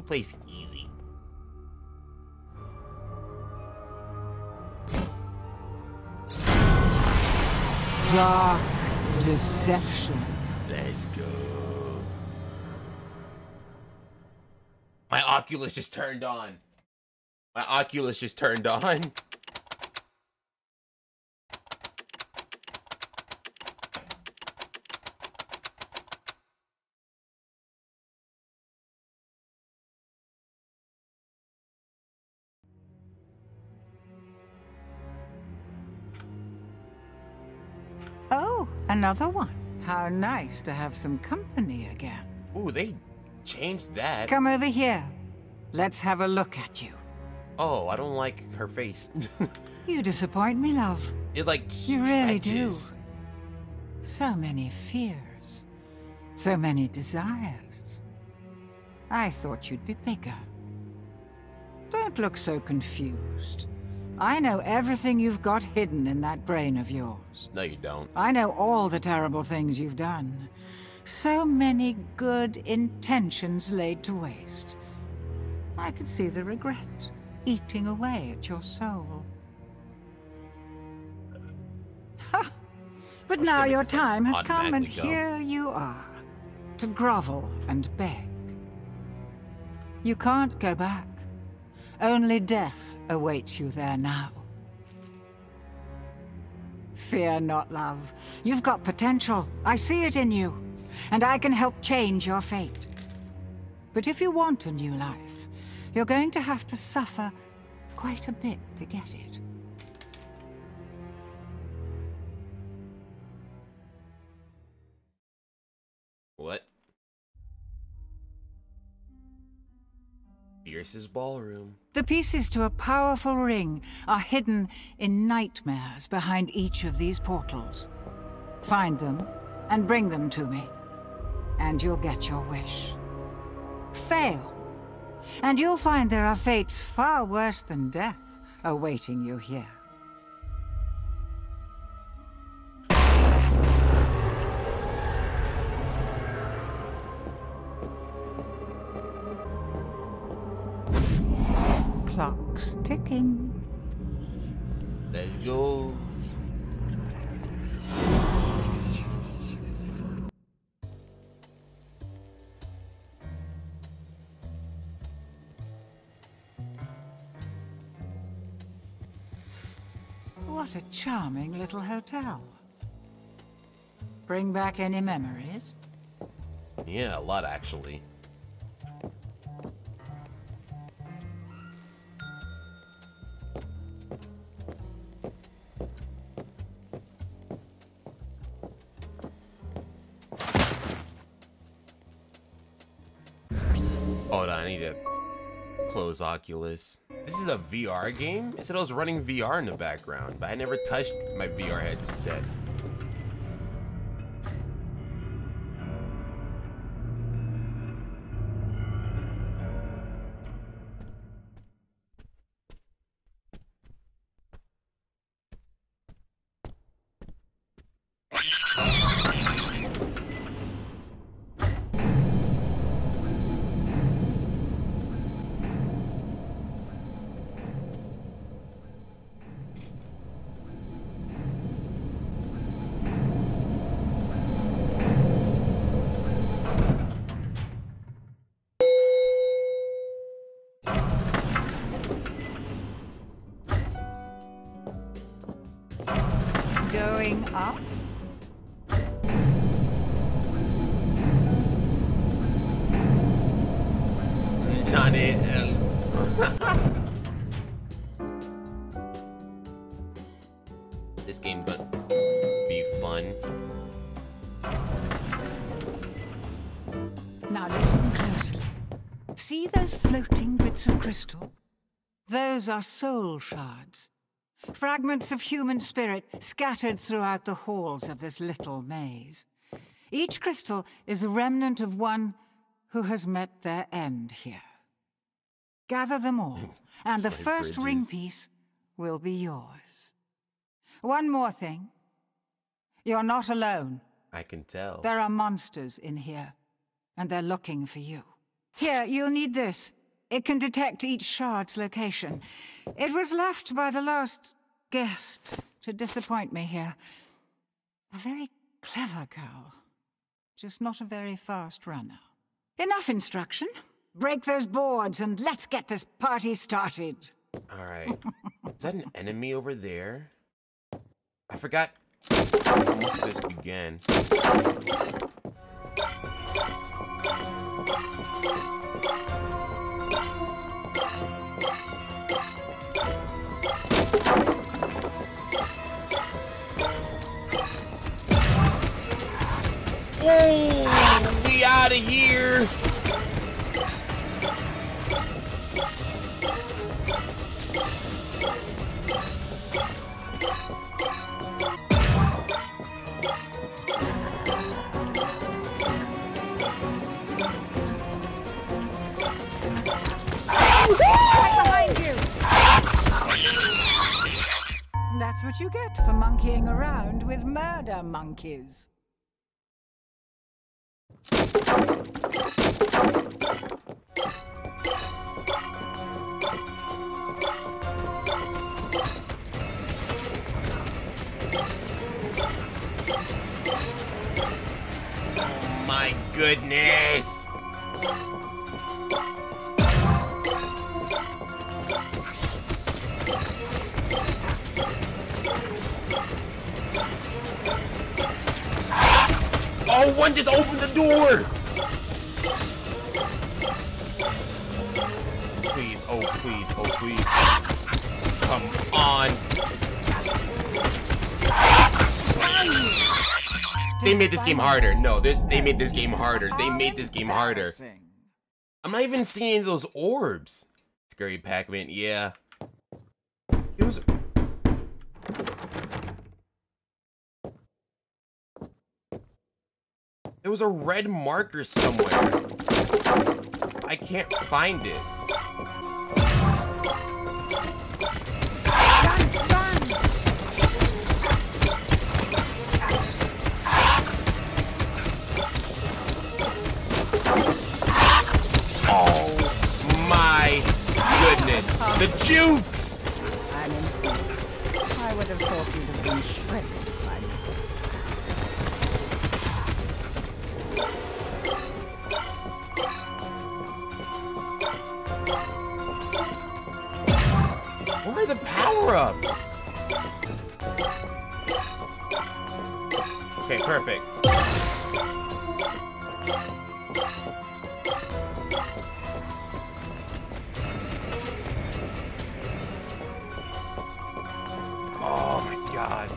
Who plays easy? Dark Deception. Let's go. My Oculus just turned on. My Oculus just turned on. Another one. How nice to have some company again. Ooh, they changed that. Come over here. Let's have a look at you. Oh, I don't like her face. You disappoint me, love. It like you really do. So many fears. So many desires. I thought you'd be bigger. Don't look so confused. I know everything you've got hidden in that brain of yours. No, you don't. I know all the terrible things you've done. So many good intentions laid to waste. I could see the regret eating away at your soul. Ha! But now your time has come, and here you are, to grovel and beg. You can't go back. Only death awaits you there now. Fear not, love. You've got potential. I see it in you. And I can help change your fate. But if you want a new life, you're going to have to suffer quite a bit to get it. What? Fierce's ballroom. The pieces to a powerful ring are hidden in nightmares behind each of these portals. Find them and bring them to me, and you'll get your wish. Fail, and you'll find there are fates far worse than death awaiting you here. Clock's ticking. Let's go. What a charming little hotel. Bring back any memories? Yeah, a lot actually. Oculus. This is a VR game? It said I was running VR in the background, but I never touched my VR headset. Those are soul shards, fragments of human spirit scattered throughout the halls of this little maze. Each crystal is a remnant of one who has met their end here. Gather them all, and the first ring piece will be yours. One more thing. You're not alone. I can tell. There are monsters in here, and they're looking for you. Here, you'll need this. It can detect each shard's location. It was left by the last guest to disappoint me here. A very clever girl, just not a very fast runner. Enough instruction. Break those boards and let's get this party started. All right. Is that an enemy over there? I forgot most of this began. Oh, we out of here. That's what you get for monkeying around with murder monkeys. Oh my goodness! Oh, one just opened the door! Please, oh please, oh please. Come on. They made this game harder. No, they made this game harder. They made this game harder. I'm not even seeing those orbs. Scary Pac-Man, yeah. It was... there was a red marker somewhere. I can't find it. Oh my goodness. The jukes! I would have thought you'd have been shredded. Where are the power-ups? Okay, perfect. Oh my god.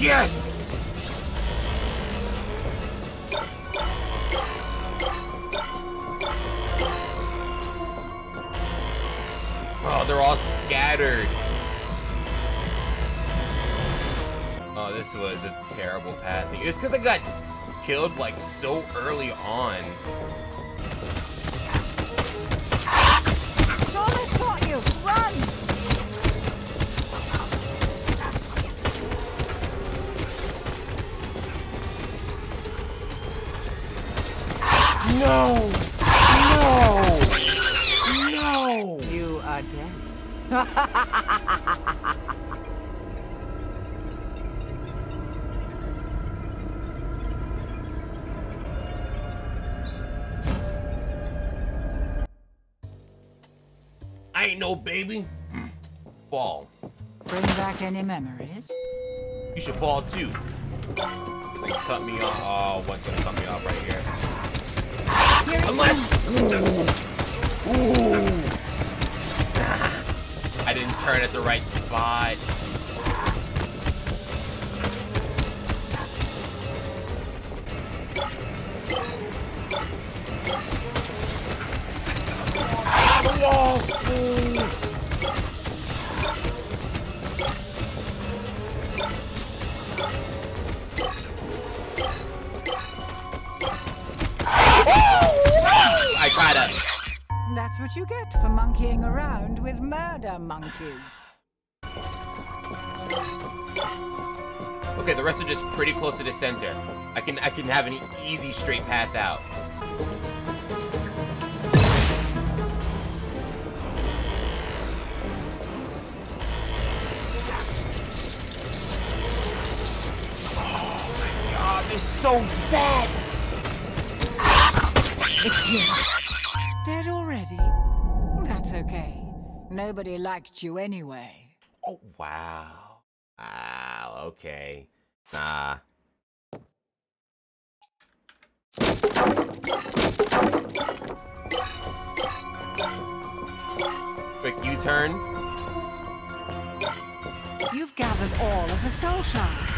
Yes! Oh, they're all scattered. Oh, this was a terrible pathing. It's because I got killed, like, so early on. Solis caught you! Run! No! No! No! You are dead. I ain't no baby. Fall. Bring back any memories? You should fall too. It's gonna cut me off. Oh, what's gonna cut me off right here? Unless... ooh. Ooh. I didn't turn at the right spot. That's what you get for monkeying around with murder monkeys. Okay, the rest are just pretty close to the center. I can have an easy straight path out. Oh my god, they're so fat! Dead already? That's okay. Nobody liked you anyway. Oh, wow. Wow, okay. Nah. Quick U-turn. You've gathered all of the soul shards.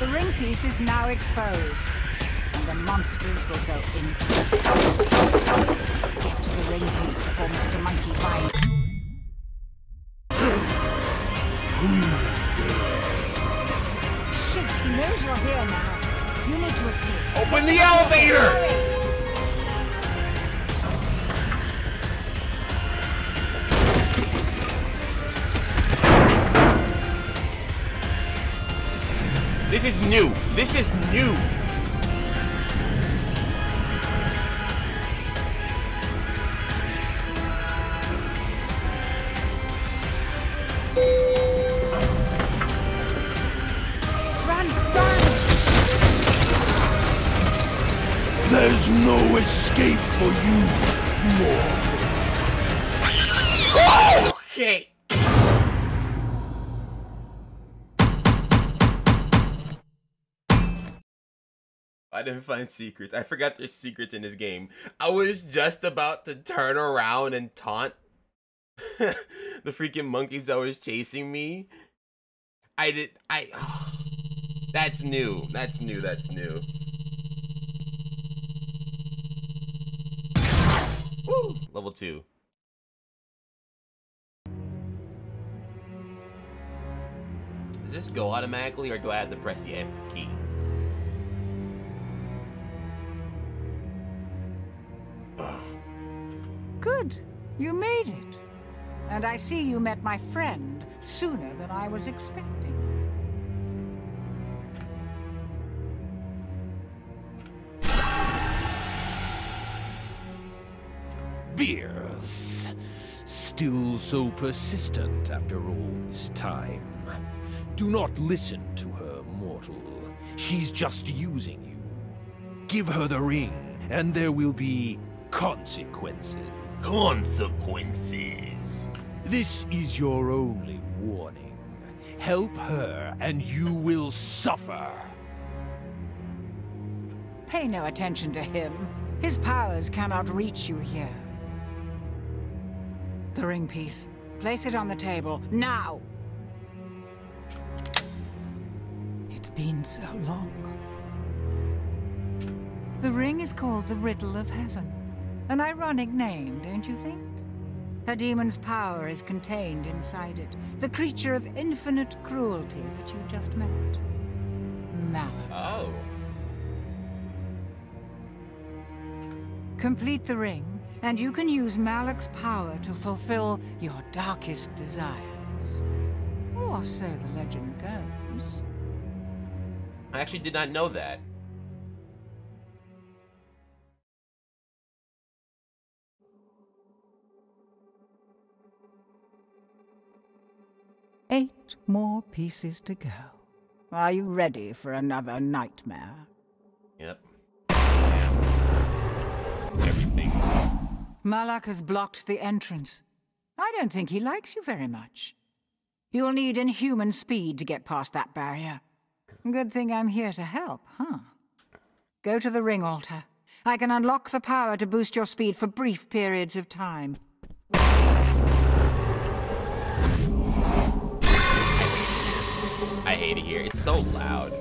The ring piece is now exposed. The monsters will go in. Get to the ring piece before Mr. Monkey finds. Who dares? Shit, he knows you're here now. You need to escape. Open the elevator! This is new. This is new. There's no escape for you, mortal. Okay. I didn't find secrets. I forgot there's secrets in this game. I was just about to turn around and taunt the freaking monkeys that was chasing me. That's new. That's new. That's new. Woo! Level 2. Does this go automatically or do I have to press the F key? Good. You made it. And I see you met my friend sooner than I was expecting. Fierce. Still so persistent after all this time. Do not listen to her, mortal. She's just using you. Give her the ring, and there will be consequences. Consequences. This is your only warning. Help her, and you will suffer. Pay no attention to him. His powers cannot reach you here. The ring piece. Place it on the table, now! It's been so long. The ring is called the Riddle of Heaven. An ironic name, don't you think? Her demon's power is contained inside it. The creature of infinite cruelty that you just met. Malice. Oh. Complete the ring. And you can use Malice's power to fulfill your darkest desires. Or so the legend goes. I actually did not know that. Eight more pieces to go. Are you ready for another nightmare? Yep. Everything. Malak has blocked the entrance. I don't think he likes you very much. You'll need inhuman speed to get past that barrier. Good thing I'm here to help, huh? Go to the ring altar. I can unlock the power to boost your speed for brief periods of time. I hate it here. It's so loud.